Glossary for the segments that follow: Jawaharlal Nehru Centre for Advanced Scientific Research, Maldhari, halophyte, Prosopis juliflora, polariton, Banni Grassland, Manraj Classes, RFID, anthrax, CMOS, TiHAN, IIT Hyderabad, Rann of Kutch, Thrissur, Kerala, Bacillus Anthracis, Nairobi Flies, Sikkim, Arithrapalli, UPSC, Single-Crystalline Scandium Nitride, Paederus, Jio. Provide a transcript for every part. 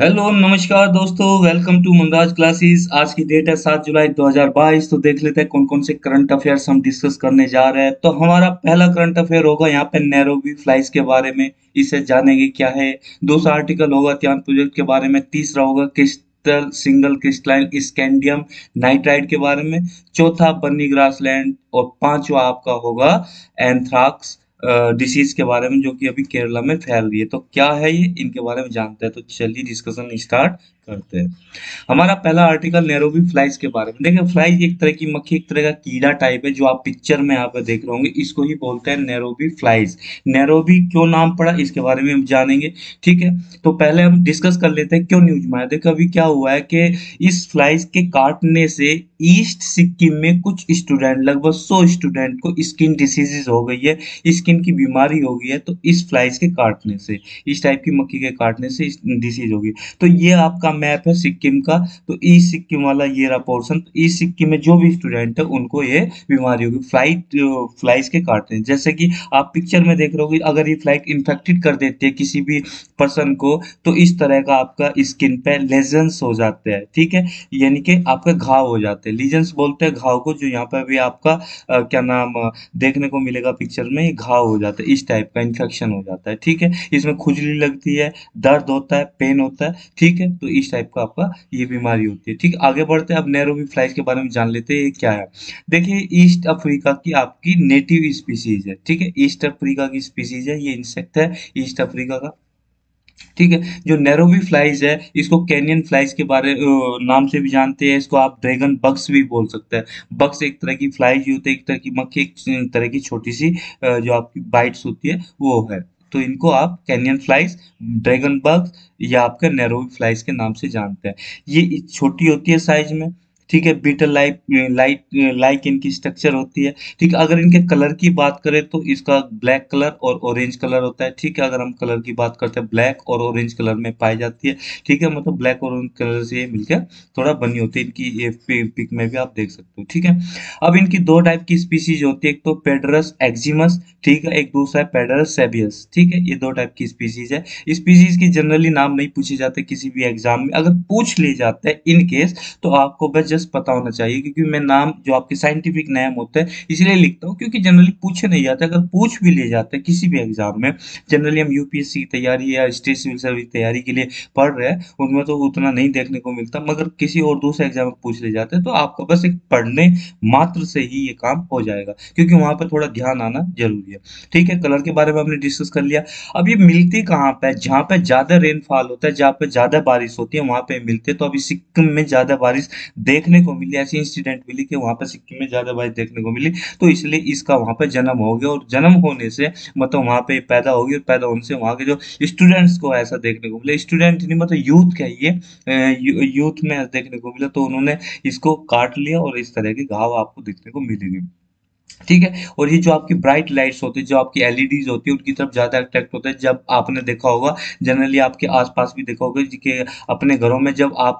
Hello नमस्कार दोस्तों, welcome to मंद्राज classes. आज की डेट है 7 जुलाई 2022। तो देख लेते हैं कौन कौन से करंट अफेयर्स हम डिस्कस करने जा रहे हैं। तो हमारा पहला करंट अफेयर होगा यहाँ पे नैरोबी फ्लाइज के बारे में, इसे जानेंगे क्या है। दूसरा आर्टिकल होगा TiHAN प्रोजेक्ट के बारे में। तीसरा होगा सिंगल क्रिस्टलाइन स्कैंडियम नाइट्राइड के बारे में। चौथा बन्नी ग्रासलैंड और पांचवा आपका होगा एंथ्राक्स डिसीज के बारे में, जो कि अभी केरला में फैल रही है। तो क्या है ये, इनके बारे में जानते हैं। तो चलिए डिस्कशन स्टार्ट करते हैं। हमारा पहला आर्टिकल नैरोबी फ्लाइज के बारे में। देखिए, फ्लाइज एक तरह की मक्खी, एक तरह का कीड़ा टाइप है, जो आप पिक्चर में यहाँ पर देख रहे होंगे। इसको ही बोलते हैं नैरोबी फ्लाइज। नैरोबी क्यों नाम पड़ा, इसके बारे में हम जानेंगे, ठीक है। तो पहले हम डिस्कस कर लेते हैं क्यों न्यूज में आया। देखिए अभी क्या हुआ है कि इस फ्लाइज के काटने से ईस्ट सिक्किम में कुछ स्टूडेंट, लगभग 100 स्टूडेंट को स्किन डिसीजेज हो गई है, स्किन की बीमारी हो गई है। तो इस फ्लाइज के काटने से, इस टाइप की मक्खी के काटने से डिसीज हो गई। तो ये आपका मैप है सिक्किम का। तो ईस्ट सिक्किम वाला ये रहा पोर्शन। तो ईस्ट सिक्किम में जो भी स्टूडेंट है उनको ये बीमारी होगी फ्लाइज के काटने। जैसे कि आप पिक्चर में देख रहे हो कि अगर ये फ्लाइज इन्फेक्टेड कर देती है किसी भी पर्सन को, तो इस तरह का आपका स्किन पे लेजन्स हो जाते हैं, ठीक है, यानी कि आपका घाव हो जाते हैं। लीजन्स बोलते हैं घाव को, जो यहाँ पर भी आपका क्या नाम देखने को मिलेगा पिक्चर में, घाव हो जाता है, इस टाइप का इन्फेक्शन हो जाता है, ठीक है। इसमें खुजली लगती है, दर्द होता है, पेन होता है, ठीक है। तो इस टाइप का आपका ये बीमारी होती है, ठीक है। आगे बढ़ते हैं, अब नैरोबी फ्लाइज के बारे में जान लेते हैं ये क्या है। देखिए, ईस्ट अफ्रीका की आपकी नेटिव स्पीसीज है, ठीक है, ईस्ट अफ्रीका की स्पीसीज है, ये इंसेक्ट है ईस्ट अफ्रीका का, ठीक है। जो नैरोबी फ्लाइज है, इसको कैनियन फ्लाइज के बारे नाम से भी जानते हैं। इसको आप ड्रैगन बग्स भी बोल सकते हैं। बग्स एक तरह की फ्लाइज होती है, एक तरह की मक्खी, एक तरह की छोटी सी जो आपकी बाइट्स होती है वो है। तो इनको आप कैनियन फ्लाइज, ड्रैगन बग्स या आपके नैरोबी फ्लाइज के नाम से जानते हैं। ये छोटी होती है साइज में, ठीक है। बीटल लाइक इनकी स्ट्रक्चर होती है, ठीक है। अगर इनके कलर की बात करें तो इसका ब्लैक कलर और ऑरेंज कलर होता है, ठीक है। अगर हम कलर की बात करते हैं, ब्लैक और ऑरेंज कलर में पाई जाती है, ठीक है। मतलब ब्लैक और ऑरेंज कलर से ये मिलकर थोड़ा बनी होती है। इनकी ये पिक में भी आप देख सकते हो, ठीक है। अब इनकी दो टाइप की स्पीसीज होती है, एक तो पेडरस एक्जिमस, ठीक है, एक दूसरा है पेडरस सेबियस, ठीक है। ये दो टाइप की स्पीसीज है। स्पीसीज की जनरली नाम नहीं पूछे जाते किसी भी एग्जाम में, अगर पूछ लिए जाते हैं इनकेस तो आपको बस पता होना चाहिए, क्योंकि मैं नाम जो आपके साइंटिफिक नेम होते हैं इसलिए लिखता हूं, क्योंकि जनरली पूछे नहीं जाते। अगर पूछ भी लिए जाते हैं किसी भी एग्जाम में, जनरली हम यूपीएससी की तैयारी या स्टेट सिविल सर्विस की तैयारी के लिए पढ़ रहे हैं, उनमें तो उतना नहीं देखने को मिलता, मगर किसी और दूसरे एग्जाम में पूछ ले जाते हैं तो आपको बस एक पढ़ने मात्र से ही ये काम हो जाएगा, क्योंकि वहां पर थोड़ा ध्यान आना जरूरी है, ठीक है। कलर के बारे में हमने डिस्कस कर लिया। अब ये मिलती कहाँ पे, जहाँ पे ज्यादा रेनफॉल होता है, जहाँ पे ज्यादा बारिश होती है, वहां पे मिलते। तो अभी सिक्किम में ज्यादा बारिश देखने को मिली, ऐसी इंसिडेंट मिली कि वहां पर सिक्किम में ज्यादा बारिश देखने को मिली, तो इसलिए इसका वहां पर जन्म हो गया। और जन्म होने से मतलब वहां पे पैदा होगी, और पैदा होने से वहां के जो स्टूडेंट्स को ऐसा देखने को मिला, स्टूडेंट नहीं मतलब यूथ कहिए, यूथ में देखने को मिला, तो उन्होंने इसको काट लिया और इस तरह के घाव आपको देखने को मिलेंगे, ठीक है। और ये जो आपकी ब्राइट लाइट्स होती है, जो आपकी एलईडीज होती है, उनकी तरफ ज्यादा अट्रैक्ट होता है। जब आपने देखा होगा, जनरली आपके आसपास भी देखा होगा कि अपने घरों में जब आप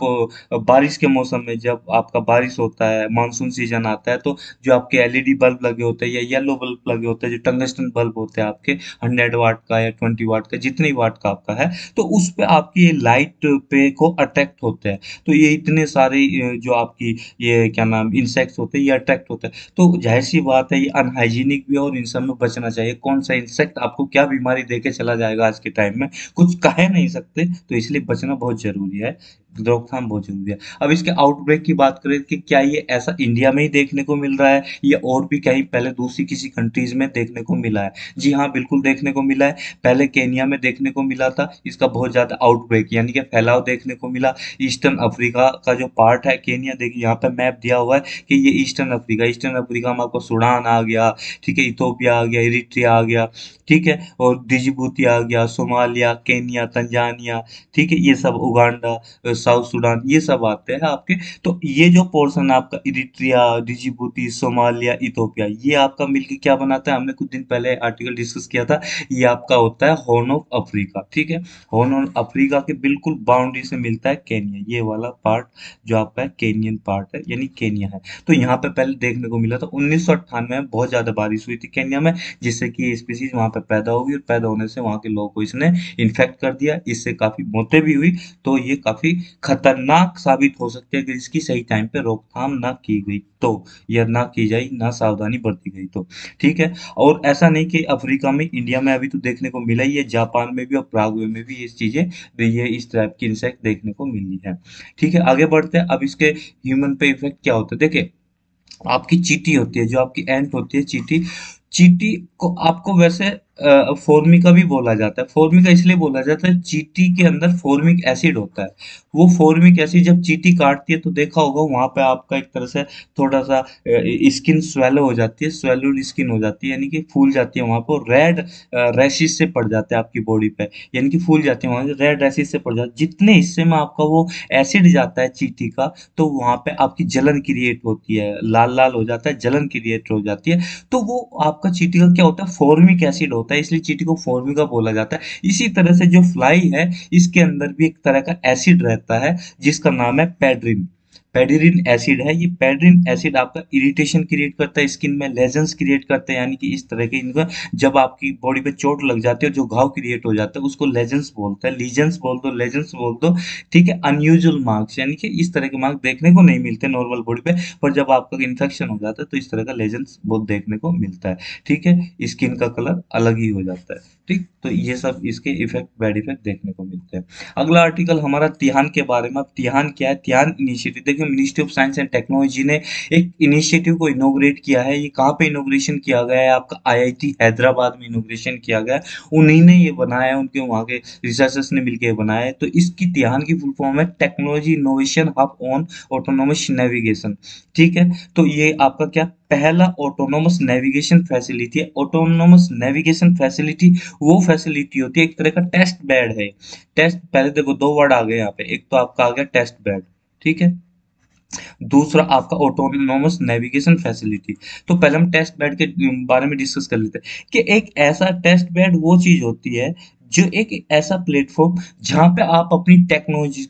बारिश के मौसम में, जब आपका बारिश होता है, मानसून सीजन आता है, तो जो आपके एलईडी बल्ब लगे होते हैं या येलो बल्ब लगे होते हैं, जो टंगस्टन बल्ब होते हैं आपके 100 वाट का या 20 वाट का, जितने वाट का आपका है, तो उस पर आपकी ये लाइट पे को अट्रैक्ट होते हैं। तो ये इतने सारे जो आपकी ये क्या नाम इंसेक्ट्स होते हैं, ये अट्रैक्ट होते हैं। तो जाहिर सी बात, ये अनहाइजीनिक भी है और इन सब में बचना चाहिए। कौन सा इंसेक्ट आपको क्या बीमारी देके चला जाएगा, आज के टाइम में कुछ कह नहीं सकते, तो इसलिए बचना बहुत जरूरी है, रोकथाम बहुत जरूरी है। अब इसके आउटब्रेक की बात करें कि क्या ये ऐसा इंडिया में ही देखने को मिल रहा है या और भी कहीं पहले दूसरी किसी कंट्रीज में देखने को मिला है? जी हाँ, बिल्कुल देखने को मिला है। पहले केन्या में देखने को मिला था, इसका बहुत ज़्यादा आउटब्रेक यानी कि फैलाव देखने को मिला। ईस्टर्न अफ्रीका का जो पार्ट है केन्या, देखिए यहाँ पर मैप दिया हुआ है कि ये ईस्टर्न अफ्रीका में आपको सूडान आ गया, ठीक है, इथोपिया आ गया, इरिट्रिया आ गया, ठीक है, और जिबूती आ गया, सोमालिया, केन्या, तंजानिया, ठीक है, ये सब, उगांडा, साउथ सूडान, ये सब आते हैं आपके। तो ये जो पोर्शन आपका इरिट्रिया, डिजिबूती, सोमालिया, इथोपिया, ये आपका मिलके क्या बनाता है, हमने कुछ दिन पहले आर्टिकल डिस्कस किया था, ये आपका होता है हॉर्न ऑफ अफ्रीका। ठीक है, हॉर्न ऑफ अफ्रीका के बिल्कुल बाउंड्री से मिलता है केन्या, ये वाला पार्ट जो आपका केनियन पार्ट है, यानी केन्या है। तो यहाँ पे पहले देखने को मिला था 1998 में बहुत ज्यादा बारिश हुई थी केन्या में, जिससे कि स्पीसीज वहां पे पैदा होगी और पैदा होने से वहां के लोगों को इसने इन्फेक्ट कर दिया, इससे काफी मौतें भी हुई। तो ये काफी खतरनाक साबित हो सकते हैं कि इसकी सही टाइम पे रोकथाम ना की गई तो, या ना की जाए, ना सावधानी बरती गई तो। ठीक है, और ऐसा नहीं कि अफ्रीका में, इंडिया में अभी तो देखने को मिला ही है, जापान में भी और प्रागवे में भी ये चीजें, ये इस टाइप की इंसेक्ट देखने को मिली है। ठीक है, आगे बढ़ते हैं। अब इसके ह्यूमन पे इफेक्ट क्या होता है, देखिए आपकी चींटी होती है, जो आपकी एंट होती है चींटी, चींटी को आपको वैसे फोर्मिका भी बोला जाता है। फोर्मिका इसलिए बोला जाता है, चींटी के अंदर फोर्मिक एसिड होता है, वो फोर्मिक एसिड जब चींटी काटती है तो देखा होगा वहाँ पे आपका एक तरह से थोड़ा सा स्किन स्वेलो हो जाती है, स्वेलोड स्किन हो जाती है, यानी कि फूल जाती है वहाँ पर, रेड रैशेस से पड़ जाते हैं आपकी बॉडी पे, यानी कि फूल जाती है वहाँ, रेड रैशेस से पड़ जाती है। जितने हिस्से में आपका वो एसिड जाता है चींटी का, तो वहाँ पे आपकी जलन क्रिएट होती है, लाल लाल हो जाता है, जलन क्रिएट हो जाती है। तो वो आपका चींटी का क्या होता है, फोर्मिक एसिड, इसलिए चींटी को फोर्मिका बोला जाता है। इसी तरह से जो फ्लाई है, इसके अंदर भी एक तरह का एसिड रहता है जिसका नाम है पेड्रिन, पेड्रिन एसिड है। ये पेड्रिन एसिड आपका इरिटेशन क्रिएट करता है स्किन में, लेजन्स क्रिएट करता है, यानी कि इस तरह के इनका जब आपकी बॉडी पे चोट लग जाती है, जो घाव क्रिएट हो जाता है उसको लेजन्स बोलता है, लीजन्स बोल दो, लेजन्स बोल दो। ठीक है, अनयूजुअल मार्क्स, यानी कि इस तरह के मार्क्स देखने को नहीं मिलते नॉर्मल बॉडी पे, पर जब आपका इन्फेक्शन हो जाता है तो इस तरह का लेजन्स बहुत देखने को मिलता है। ठीक है, स्किन का कलर अलग ही हो जाता है। ठीक, तो ये सब इसके इफेक्ट, बैड इफेक्ट देखने को मिलते हैं। अगला आर्टिकल हमारा तिहान के बारे में। तिहान क्या है, तिहान इनिशिएटिव, देखिए ministry of science and technology ने एक इनिशिएटिव को इनोग्रेट किया है। ये कहाँ पे इनोग्रेशन किया गया है, आपका आईआईटी हैदराबाद में इनोग्रेशन किया गया है, उन्हीं ने ये बनाया है, उनके वहाँ के रिसर्चर्स ने मिलकर बनाया है। तो इसकी तिहान की फुल फॉर्म है technology innovation hub on autonomous navigation. ठीक है, तो ये आपका क्या पहला ऑटोनोमस नेविगेशन फैसिलिटी है। ऑटोनोमस नेविगेशन फैसिलिटी वो फैसिलिटी होती है, एक तरह का टेस्ट बेड है। टेस्ट, पहले देखो दो वर्ड आ गए यहाँ पे, एक तो आपका आ गया टेस्ट बेड, ठीक है, दूसरा आपका ऑटोनोमस नेविगेशन फैसिलिटी। तो पहले हम टेस्ट बेड के बारे में डिस्कस कर लेते हैं कि एक ऐसा टेस्ट बेड वो चीज होती है जो एक ऐसा प्लेटफॉर्म जहाँ पे आप अपनी टेक्नोलॉजीज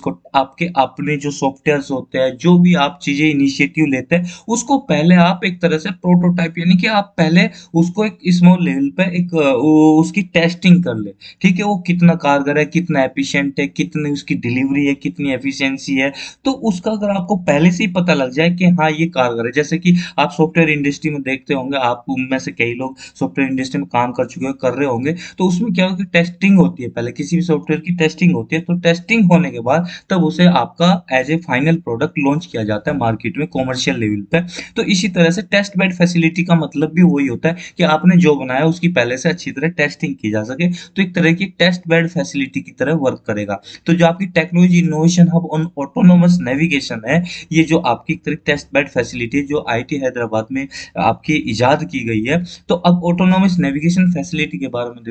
को आपके अपने जो सॉफ्टवेयर्स होते हैं, जो भी आप चीज़ें इनिशिएटिव लेते हैं, उसको पहले आप एक तरह से प्रोटोटाइप, यानी कि आप पहले उसको एक स्मॉल लेवल पे एक उसकी टेस्टिंग कर ले। ठीक है, वो कितना कारगर है, कितना एफिशिएंट है, कितनी उसकी डिलीवरी है, कितनी एफिशिएंसी है। तो उसका अगर आपको पहले से ही पता लग जाए कि हाँ ये कारगर है, जैसे कि आप सॉफ्टवेयर इंडस्ट्री में देखते होंगे, आप उनमें से कई लोग सॉफ्टवेयर इंडस्ट्री में काम कर चुके कर रहे होंगे, तो उसमें क्या होता है, टेस्टिंग होती है, पहले किसी भी सॉफ्टवेयर की टेस्टिंग होती है। तो टेस्टिंग होने के बाद तब उसे आपका as a final product launch किया जाता है मार्केट में कॉमर्शियल लेवल पे। तो इसी तरह से टेस्ट बेड फैसिलिटी का मतलब भी वही होता है कि आपने जो बनाया उसकी पहले से अच्छी तरह टेस्टिंग की जा सके। तो एक तरह की टेस्ट बेड फैसिलिटी की तरह वर्क करेगा। तो जो आपकी technology innovation hub on autonomous navigation है, ये जो आपकी एक तरह टेस्ट बेड फैसिलिटी है जो आईआईटी हैदराबाद में आपकी ईजाद की गई है। तो अब ऑटोनोमस नेविगेशन फैसिलिटी के बारे में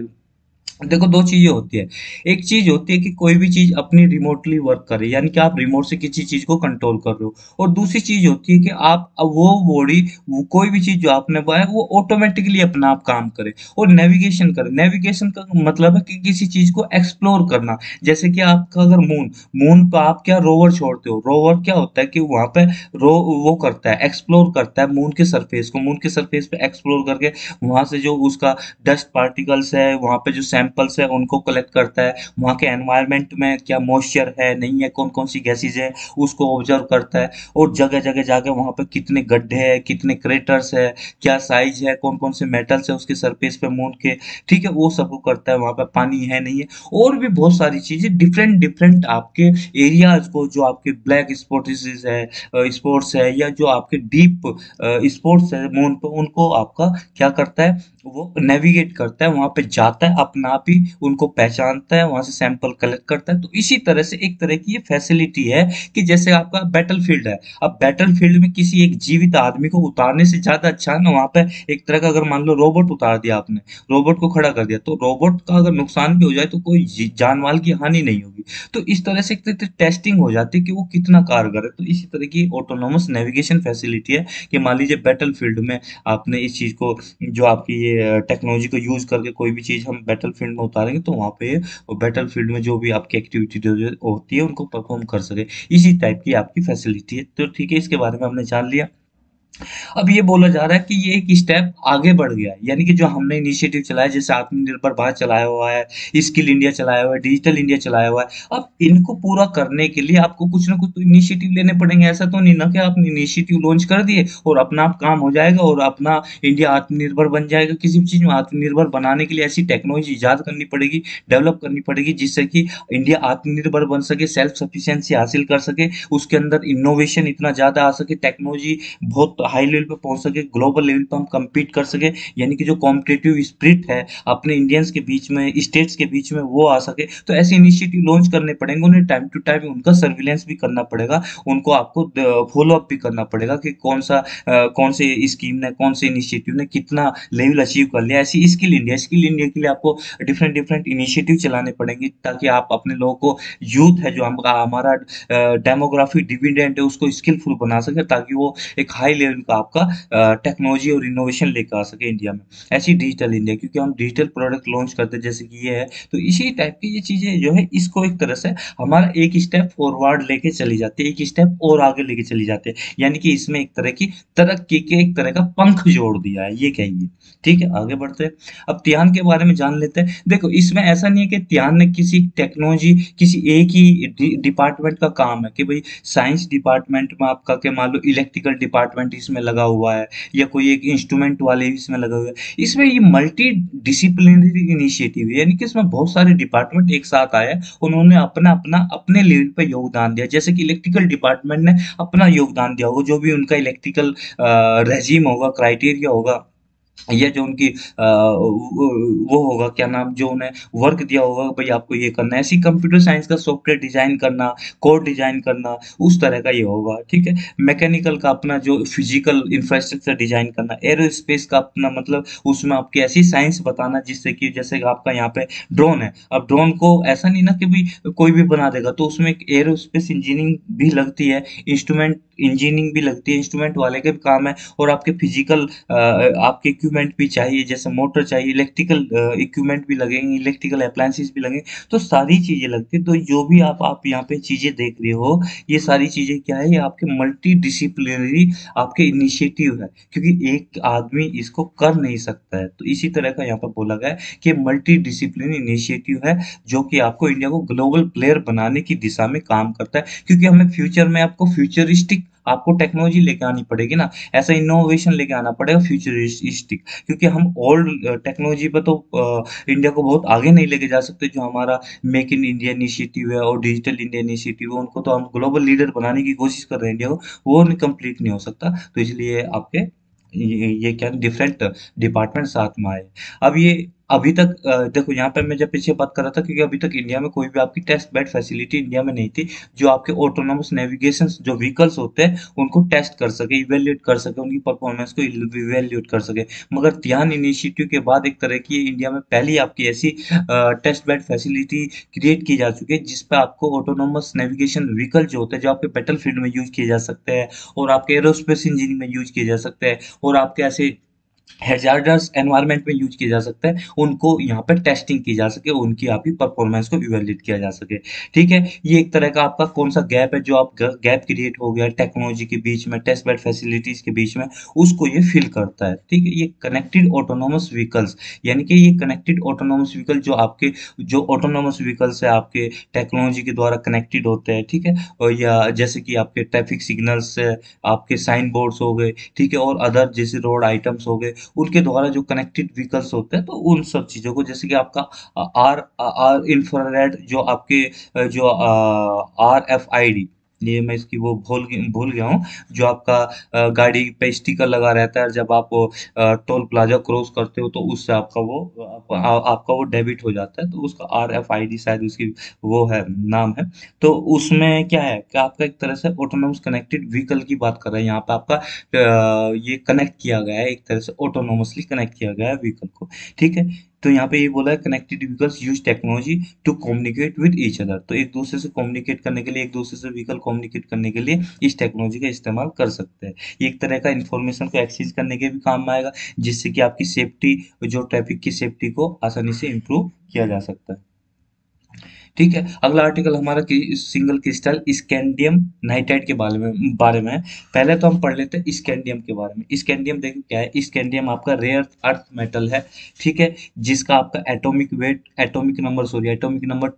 देखो, दो चीजें होती है। एक चीज होती है कि कोई भी चीज अपनी रिमोटली वर्क करे, यानी कि आप रिमोट से किसी चीज को कंट्रोल कर रहे हो, और दूसरी चीज होती है कि आप वो बॉडी, वो कोई भी चीज जो आपने बनाया वो ऑटोमेटिकली अपना आप काम करे और नेविगेशन करे। नेविगेशन का मतलब है कि किसी चीज को एक्सप्लोर करना, जैसे कि आपका अगर मून पर आप क्या रोवर छोड़ते हो, रोवर क्या होता है कि वहाँ पे वो करता है, एक्सप्लोर करता है मून के सरफेस को, मून के सरफेस पे एक्सप्लोर करके वहाँ से जो उसका डस्ट पार्टिकल्स है, वहाँ पे जो सैंपल्स है उनको कलेक्ट करता है, वहाँ के एनवायरनमेंट में क्या मॉइस्चर है नहीं है, कौन कौन सी गैसेज है उसको ऑब्जर्व करता है, और जगह जगह जाके वहाँ पे कितने गड्ढे हैं, कितने क्रेटर्स है, क्या साइज है, कौन कौन से मेटल्स है उसके सरफेस पे मून के, ठीक है, वो सबको करता है। वहाँ पे पानी है नहीं है, और भी बहुत सारी चीज़ें, डिफरेंट डिफरेंट आपके एरियाज को, जो आपके ब्लैक स्पॉट्स है, स्पॉट्स है, या जो आपके डीप स्पॉट्स है मून पर, उनको आपका क्या करता है, वो नेविगेट करता है, वहाँ पे जाता है, अपना आप ही उनको पहचानता है, वहाँ से सैंपल कलेक्ट करता है। तो इसी तरह से एक तरह की ये फैसिलिटी है कि जैसे आपका बैटलफील्ड है, अब बैटलफील्ड में किसी एक जीवित आदमी को उतारने से ज़्यादा अच्छा है ना, वहाँ पे एक तरह का अगर मान लो रोबोट उतार दिया आपने, रोबोट को खड़ा कर दिया, तो रोबोट का अगर नुकसान भी हो जाए तो कोई जानमाल की हानि नहीं होगी। तो इस तरह से टेस्टिंग हो जाती है कि वो कितना कारगर है। तो इसी तरह की ऑटोनोमस नेविगेशन फैसिलिटी है कि मान लीजिए बैटल फील्ड में आपने इस चीज़ को, जो आपकी ये टेक्नोलॉजी को यूज़ करके कोई भी चीज़ हम बैटल फील्ड में उतारेंगे तो वहाँ पे बैटल फील्ड में जो भी आपकी एक्टिविटी होती है उनको परफॉर्म कर सके, इसी टाइप की आपकी फैसिलिटी है। तो ठीक है, इसके बारे में हमने जान लिया। अब ये बोला जा रहा है कि ये एक स्टेप आगे बढ़ गया, यानी कि जो हमने इनिशिएटिव चलाया, जैसे आत्मनिर्भर भारत चलाया हुआ है, स्किल इंडिया चलाया हुआ है, डिजिटल इंडिया चलाया हुआ है, अब इनको पूरा करने के लिए आपको कुछ ना कुछ तो इनिशिएटिव लेने पड़ेंगे। ऐसा तो नहीं ना कि आपने इनिशिएटिव लॉन्च कर दिए और अपना आप काम हो जाएगा और अपना इंडिया आत्मनिर्भर बन जाएगा। किसी भी चीज़ में आत्मनिर्भर बनाने के लिए ऐसी टेक्नोलॉजी ईजाद करनी पड़ेगी, डेवलप करनी पड़ेगी जिससे कि इंडिया आत्मनिर्भर बन सके, सेल्फ सफिशिएंसी हासिल कर सके, उसके अंदर इनोवेशन इतना ज़्यादा आ सके, टेक्नोलॉजी बहुत हाई लेवल पे पहुंच सके, ग्लोबल लेवल पे हम कम्पीट कर सके, यानी कि जो कॉम्पिटिटिव स्पिरिट है अपने इंडियंस के बीच में, स्टेट्स के बीच में, वो आ सके। तो ऐसे इनिशिएटिव लॉन्च करने पड़ेंगे, उन्हें टाइम टू टाइम उनका सर्विलेंस भी करना पड़ेगा, उनको आपको फॉलोअप भी करना पड़ेगा कि कौन से स्कीम ने, कौन से इनिशिएटिव ने कितना लेवल अचीव कर लिया। ऐसी स्किल इंडिया के लिए आपको डिफरेंट इनिशिएटिव चलाने पड़ेंगे ताकि आप अपने लोगों को, यूथ है जो हमारा डेमोग्राफिक डिविडेंट है, उसको स्किलफुल बना सके ताकि वो एक हाई लेवल का आपका टेक्नोलॉजी और इनोवेशन लेकर आ सके इंडिया में। ऐसी डिजिटल इंडिया, क्योंकि हम डिजिटल प्रोडक्ट लॉन्च करते हैं जैसे कि ये है, तो इसी टाइप की ये चीज़ें जो है, इसको एक तरह से हमारा एक स्टेप फॉरवर्ड लेके चली जाती है, एक स्टेप और आगे लेके चली जाती है, यानी कि इसमें एक तरह की तरक्की के एक तरह का पंख जोड़ दिया है, ये कहिए। ठीक है, आगे बढ़ते हैं। अब TiHAN के बारे में जान लेते हैं। देखो, इसमें ऐसा नहीं है कि TiHAN ने किसी टेक्नोलॉजी, किसी एक ही डिपार्टमेंट का काम है कि भाई साइंस डिपार्टमेंट में आपका के मान लो इलेक्ट्रिकल डिपार्टमेंट इसमें लगा हुआ है या कोई एक इंस्ट्रूमेंट वाले इसमें लगा हुआ है। इसमें ये मल्टी डिसिप्लिनरी इनिशिएटिव है, यानी कि इसमें बहुत सारे डिपार्टमेंट एक साथ आए, उन्होंने अपने लेवल पे योगदान दिया। जैसे कि इलेक्ट्रिकल डिपार्टमेंट ने अपना योगदान दिया होगा, जो भी उनका इलेक्ट्रिकल रेजिम होगा, क्राइटेरिया होगा, या जो उनकी वो होगा क्या नाम, जो उन्हें वर्क दिया होगा भाई आपको ये करना है। ऐसी कंप्यूटर साइंस का सॉफ्टवेयर डिज़ाइन करना, कोड डिज़ाइन करना, उस तरह का ये होगा। ठीक है, मैकेनिकल का अपना जो फिजिकल इंफ्रास्ट्रक्चर डिज़ाइन करना, एरोस्पेस का अपना मतलब उसमें आपकी ऐसी साइंस बताना जिससे कि जैसे आपका यहाँ पे ड्रोन है, अब ड्रोन को ऐसा नहीं ना कि भी कोई भी बना देगा, तो उसमें एक एरोस्पेस इंजीनियरिंग भी लगती है, इंस्ट्रूमेंट इंजीनियरिंग भी लगती है, इंस्ट्रूमेंट वाले का भी काम है, और आपके फिजिकल आपके इक्विपमेंट भी चाहिए, जैसे मोटर चाहिए, इलेक्ट्रिकल इक्विपमेंट भी लगेंगे, इलेक्ट्रिकल अप्लायंसेस भी लगेंगे, तो सारी चीज़ें लगती है। तो जो भी आप यहाँ पे चीज़ें देख रहे हो, ये सारी चीज़ें क्या है, ये आपके मल्टी डिसिप्लिनरी आपके इनिशिएटिव है, क्योंकि एक आदमी इसको कर नहीं सकता है। तो इसी तरह का यहाँ पर बोला गया है कि मल्टी डिसिप्लिन इनिशिएटिव है जो कि आपको इंडिया को ग्लोबल प्लेयर बनाने की दिशा में काम करता है, क्योंकि हमें फ्यूचर में आपको फ्यूचरिस्टिक आपको टेक्नोलॉजी लेके आनी पड़ेगी ना, ऐसा इनोवेशन लेके आना पड़ेगा फ्यूचरिस्टिक, क्योंकि हम ओल्ड टेक्नोलॉजी पर तो इंडिया को बहुत आगे नहीं लेके जा सकते। जो हमारा मेक इन इंडिया इनिशिएटिव है और डिजिटल इंडिया इनिशिएटिव है, उनको तो हम ग्लोबल लीडर बनाने की कोशिश कर रहे हैं इंडिया को, वो कंप्लीट नहीं हो सकता। तो इसलिए आपके ये क्या डिफरेंट डिपार्टमेंट साथ में आए। अब ये अभी तक देखो, यहाँ पे मैं जब पीछे बात कर रहा था, क्योंकि अभी तक इंडिया में कोई भी आपकी टेस्ट बेड फैसिलिटी इंडिया में नहीं थी जो आपके ऑटोनोमस नेविगेशन जो व्हीकल्स होते हैं उनको टेस्ट कर सके, इवेल्यूएट कर सके, उनकी परफॉर्मेंस को इवेल्यूएट कर सके। मगर TiHAN इनिशिएटिव के बाद एक तरह की इंडिया में पहली आपकी ऐसी टेस्ट बेड फैसिलिटी क्रिएट की जा चुकी है जिसपे आपको ऑटोनोमस नेविगेशन व्हीकल जो होते हैं, जो आपके बैटल फील्ड में यूज किए जा सकते हैं, और आपके एरोस्पेस इंजीनियरिंग में यूज किए जा सकते हैं, और आपके ऐसे हैजार्डस एनवायरनमेंट में यूज किया जा सकता है, उनको यहाँ पर टेस्टिंग की जा सके, उनकी आपकी परफॉर्मेंस को इवेल्यूएट किया जा सके। ठीक है, ये एक तरह का आपका कौन सा गैप है जो आप गैप क्रिएट हो गया टेक्नोलॉजी के बीच में, टेस्ट बेड फैसिलिटीज के बीच में, उसको ये फिल करता है। ठीक है, ये कनेक्टेड ऑटोनोमस व्हीकल्स, यानी कि ये कनेक्टेड ऑटोनोमस व्हीकल जो आपके जो ऑटोनोमस व्हीकल्स है आपके टेक्नोलॉजी के द्वारा कनेक्टेड होते हैं। ठीक है, और या जैसे कि आपके ट्रैफिक सिग्नल्स, आपके साइन बोर्ड्स हो गए, ठीक है, और अदर जैसे रोड आइटम्स हो गए, उनके द्वारा जो कनेक्टेड व्हीकल्स होते हैं, तो उन सब चीजों को, जैसे कि आपका आर इंफ्रारेड जो आपके जो RFID, ये मैं इसकी वो भूल गया हूँ, जो आपका गाड़ी पे स्टिकर लगा रहता है, जब आप टोल प्लाजा क्रॉस करते हो तो उससे आपका वो डेबिट हो जाता है, तो उसका RFID शायद उसकी वो है नाम है। तो उसमें क्या है कि आपका एक तरह से ऑटोनोमस कनेक्टेड व्हीकल की बात कर रहे हैं यहाँ पे, आपका ये कनेक्ट किया गया है, एक तरह से ऑटोनोमसली कनेक्ट किया गया है व्हीकल को। ठीक है, तो यहाँ पे ये बोला है connected vehicles use technology to communicate with each other, तो एक दूसरे से कम्युनिकेट करने के लिए, एक दूसरे से व्हीकल कम्युनिकेट करने के लिए इस टेक्नोलॉजी का इस्तेमाल कर सकते हैं। एक तरह का इन्फॉर्मेशन को एक्सचेंज करने के भी काम आएगा, जिससे कि आपकी सेफ्टी जो ट्रैफिक की सेफ्टी को आसानी से इम्प्रूव किया जा सकता है। ठीक है, अगला आर्टिकल हमारा सिंगल क्रिस्टल स्कैंडियम नाइट्राइड के बारे में है। पहले तो हम पढ़ लेते हैं स्कैंडियम के बारे में। स्कैंडियम देखो क्या है, स्कैंडियम आपका रेयर अर्थ मेटल है, ठीक है, जिसका आपका एटॉमिक वेट एटॉमिक नंबर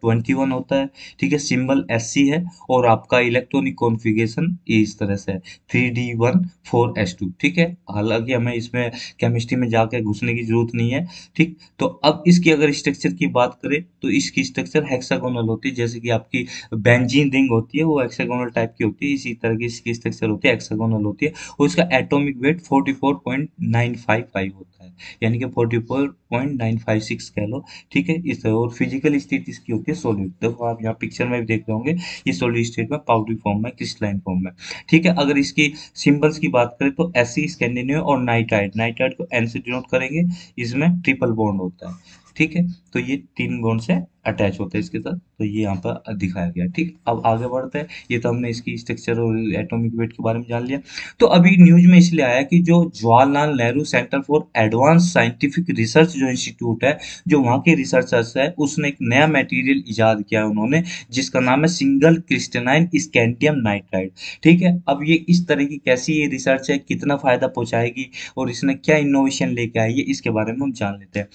21 होता है, ठीक है, सिंबल SC है, और आपका इलेक्ट्रॉनिक कॉन्फिगरेशन इस तरह से है 3D1 4S2, ठीक है। हालांकि हमें इसमें केमिस्ट्री में जाकर घुसने की जरूरत नहीं है, ठीक। तो अब इसकी अगर स्ट्रक्चर की बात करें तो इसकी स्ट्रक्चर हेक्सागोनल होती है, जैसे कि आपकी बेंजीन रिंग होती है वो हेक्सागोनल टाइप की होती है, इसी तरह की इसकी स्ट्रक्चर होती है, हेक्सागोनल होती है, और इसका एटॉमिक वेट 44.955 होता है, यानी कि 44.956 कह लो, ठीक है, इस तरह। और फिजिकल स्टेट इसकी होती है सॉलिड, देखो आप यहाँ पिक्चर में भी देख रहे होंगे, ये सॉलिड स्टेट में, पाउडरी फॉर्म में, क्रिस्टलाइन फॉर्म में, ठीक है। अगर इसकी सिंबल्स की बात करें तो SC स्कैंडिनेवियन और नाइट्राइड को N से डिनोट करेंगे, इसमें ट्रिपल बॉन्ड होता है, ठीक है, तो ये तीन बॉन्ड से अटैच होता है इसके साथ, तो ये यहाँ पर दिखाया गया, ठीक। अब आगे बढ़ते हैं, ये तो हमने इसकी स्ट्रक्चर और एटॉमिक वेट के बारे में जान लिया। तो अभी न्यूज में इसलिए आया कि जो Jawaharlal Nehru centre for advance scientific research जो इंस्टीट्यूट है, जो वहाँ के रिसर्चर्स है, उसने एक नया मटेरियल ईजाद किया है उन्होंने, जिसका नाम है सिंगल क्रिस्टलाइन स्कैंडियम नाइट्राइड, ठीक है। अब ये इस तरह की कैसी ये रिसर्च है, कितना फायदा पहुँचाएगी और इसने क्या इनोवेशन लेके आई है, इसके बारे में हम जान लेते हैं।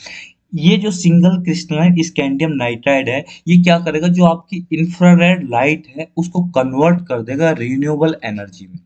ये जो सिंगल क्रिस्टलाइन स्कैंडियम नाइट्राइड है, ये क्या करेगा, जो आपकी इंफ्रारेड लाइट है उसको कन्वर्ट कर देगा रिन्यूएबल एनर्जी में।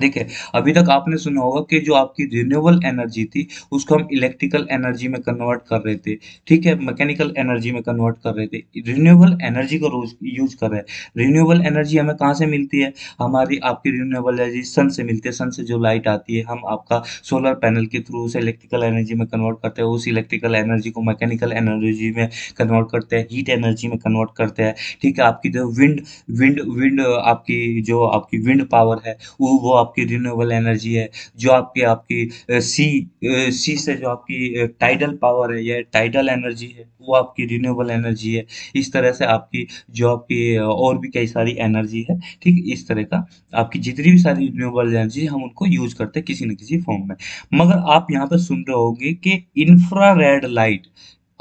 देखिए, अभी तक आपने सुना होगा कि जो आपकी रिन्यूएबल एनर्जी थी उसको हम इलेक्ट्रिकल एनर्जी में कन्वर्ट कर रहे थे, ठीक है, मैकेनिकल एनर्जी में कन्वर्ट कर रहे थे, रिन्यूएबल एनर्जी को रोज यूज कर रहे हैं। रिन्यूएबल एनर्जी हमें कहाँ से मिलती है, हमारी आपकी रिन्यूएबल एनर्जी सन से मिलती है, सन से जो लाइट आती है हम आपका सोलर पैनल के थ्रू उसे इलेक्ट्रिकल एनर्जी में कन्वर्ट करते हैं, उस इलेक्ट्रिकल एनर्जी को मैकेनिकल एनर्जी में कन्वर्ट करते हैं, हीट एनर्जी में कन्वर्ट करते हैं, ठीक है। आपकी जो विंड आपकी जो आपकी विंड पावर है वो आपकी रिन्यूएबल एनर्जी है, जो आपकी सी से जो आपकी टाइडल पावर है या टाइडल एनर्जी है वो आपकी रिन्यूएबल एनर्जी है। इस तरह से आपकी जो आपकी और भी कई सारी एनर्जी है, ठीक, इस तरह का आपकी जितनी भी सारी रिन्यूएबल एनर्जी हम उनको यूज करते हैं किसी न किसी फॉर्म में। मगर आप यहाँ पर सुन रहे होंगे कि इंफ्रारेड लाइट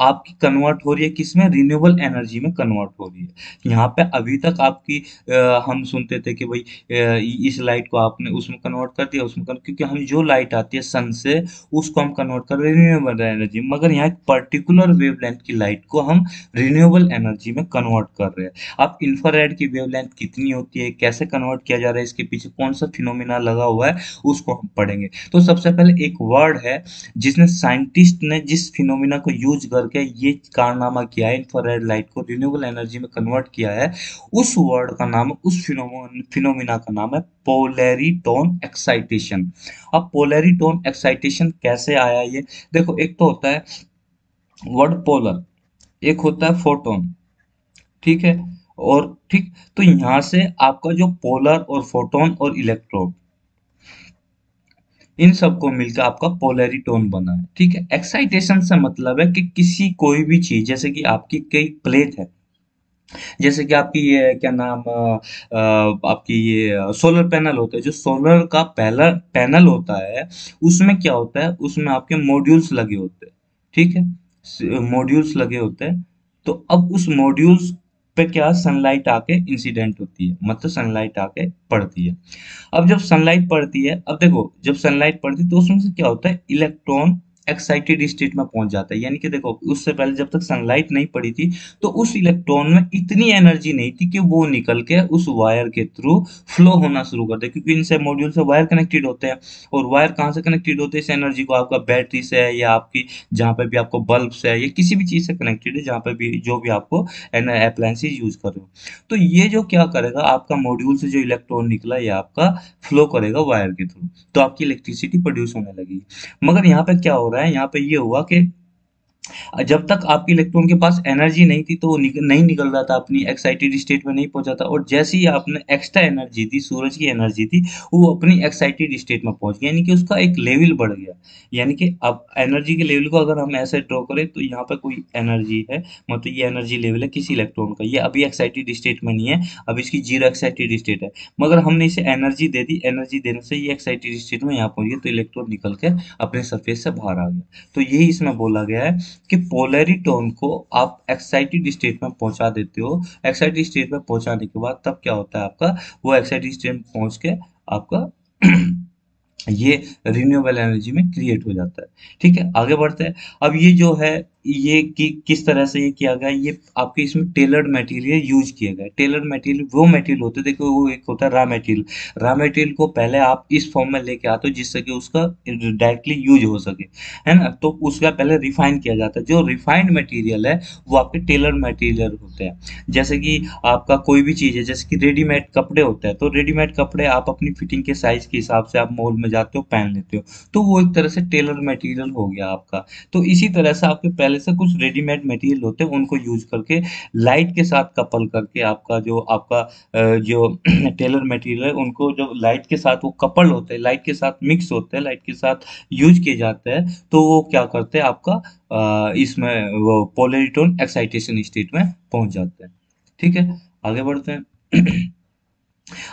आपकी कन्वर्ट हो रही है किसमें, रिन्यूएबल एनर्जी में कन्वर्ट हो रही है। यहाँ पे अभी तक आपकी हम सुनते थे कि भाई इस लाइट को आपने उसमें कन्वर्ट कर दिया, उसमें क्योंकि हम जो लाइट आती है सन से उसको हम कन्वर्ट कर रहे हैं रिन्यूएबल एनर्जी, मगर यहाँ एक पर्टिकुलर वेवलेंथ की लाइट को हम रिन्यूएबल एनर्जी में कन्वर्ट कर रहे हैं। अब इंफ्रारेड की वेवलेंथ कितनी होती है, कैसे कन्वर्ट किया जा रहा है, इसके पीछे कौन सा फिनोमिना लगा हुआ है, उसको हम पढ़ेंगे। तो सबसे पहले एक वर्ड है जिसने साइंटिस्ट ने जिस फिनोमिना को यूज करके ये कारनामा किया है, इंफ्रारेड लाइट को रिन्यूएबल एनर्जी में कन्वर्ट किया है, उस वर्ड का नाम, उस फिनोमिना का नाम है पोलैरिटोन एक्साइटेशन। अब पोलैरिटोन एक्साइटेशन कैसे आया ये देखो, एक तो होता है वर्ड पोलर, एक होता है फोटोन, ठीक है, और ठीक, तो यहां से आपका जो पोलर और फोटोन और इलेक्ट्रॉन, इन सबको मिलकर आपका पोलैरिटोन बना है, ठीक है। एक्साइटेशन से मतलब है कि किसी कोई भी चीज, जैसे कि आपकी कई प्लेट है, जैसे कि आपकी ये क्या नाम आपकी ये सोलर पैनल होता है, जो सोलर का पहला पैनल होता है उसमें क्या होता है, उसमें आपके मॉड्यूल्स लगे होते हैं, ठीक है, मॉड्यूल्स लगे होते हैं। तो अब उस मॉड्यूल्स पे क्या सनलाइट आके इंसिडेंट होती है, मतलब सनलाइट आके पड़ती है। अब जब सनलाइट पड़ती है, अब देखो जब सनलाइट पड़ती है तो उसमें से क्या होता है, इलेक्ट्रॉन एक्साइटेड स्टेट में पहुंच जाता है, यानी कि देखो उससे पहले जब तक सनलाइट नहीं पड़ी थी तो उस इलेक्ट्रॉन में इतनी एनर्जी नहीं थी कि वो निकल के उस वायर के थ्रू फ्लो होना शुरू कर दे, क्योंकि इनसे मॉड्यूल से वायर कनेक्टेड होते हैं, और वायर कहाँ से कनेक्टेड होते हैं, इस एनर्जी को आपका बैटरी से है या आपकी जहाँ पर भी आपको बल्ब से है या किसी भी चीज़ से कनेक्टेड है, जहाँ पर भी जो भी आपको अप्लायंसेज यूज कर रहे हो। तो ये जो क्या करेगा, आपका मॉड्यूल से जो इलेक्ट्रॉन निकला ये आपका फ्लो करेगा वायर के थ्रू, तो आपकी इलेक्ट्रिसिटी प्रोड्यूस होने लगेगी। मगर यहाँ पर क्या यहाँ पे ये हुआ कि जब तक आपके इलेक्ट्रॉन के पास एनर्जी नहीं थी तो वो नहीं निकल रहा था, अपनी एक्साइटेड स्टेट में नहीं पहुंचा था, और जैसे ही आपने एक्स्ट्रा एनर्जी दी, सूरज की एनर्जी थी, वो अपनी एक्साइटेड स्टेट में पहुंच गया, यानी कि उसका एक लेवल बढ़ गया। यानी कि अब एनर्जी के लेवल को अगर हम ऐसे ड्रॉ करें तो यहाँ पर कोई एनर्जी है, मतलब ये एनर्जी लेवल है किसी इलेक्ट्रॉन का, ये अभी एक्साइटेड स्टेट में नहीं है, अब इसकी जीरो एक्साइटेड स्टेट है, मगर हमने इसे एनर्जी दे दी, एनर्जी देने से ये एक्साइटेड स्टेट में यहाँ पहुँच गया, तो इलेक्ट्रॉन निकल के अपने सरफेस से बाहर आ गया। तो यही इसमें बोला गया है कि पोलैरिटॉन को आप एक्साइटेड स्टेट में पहुंचा देते हो, एक्साइटेड स्टेट में पहुंचाने के बाद तब क्या होता है आपका, वो एक्साइटेड स्टेट में पहुंच के आपका ये रिन्यूएबल एनर्जी में क्रिएट हो जाता है। ठीक है, आगे बढ़ते हैं। अब ये जो है ये कि किस तरह से ये किया गया, ये आपके इसमें टेलर्ड मटेरियल यूज किया गया। टेलर्ड मटेरियल वो मटेरियल होते हैं, देखो वो एक होता है रॉ मटेरियल। रॉ मटेरियल को पहले आप इस फॉर्म में लेके आते हो जिससे कि उसका डायरेक्टली यूज हो सके, है ना, तो उसका पहले रिफाइन किया जाता है। जो रिफाइंड मटेरियल है वो आपके टेलर्ड मटेरियल होते हैं। जैसे कि आपका कोई भी चीज़ है, जैसे कि रेडीमेड कपड़े होते हैं, तो रेडीमेड कपड़े आप अपनी फिटिंग के साइज के हिसाब से आप मॉल में जाते हो, पहन लेते हो, तो वो एक तरह से टेलर्ड मटेरियल हो गया आपका। तो इसी तरह से आपके पहले से कुछ रेडीमेड मटेरियल होते हैं, उनको यूज करके लाइट के साथ कपल करके आपका जो टेलर मटेरियल है उनको जो लाइट के साथ वो कपल होते हैं, लाइट के साथ मिक्स होते हैं, लाइट के साथ यूज किए जाते हैं, तो वो क्या करते हैं आपका इसमें वो पोलैरिटॉन एक्साइटेशन स्टेट में पहुंच जाते हैं। ठीक है, आगे बढ़ते हैं।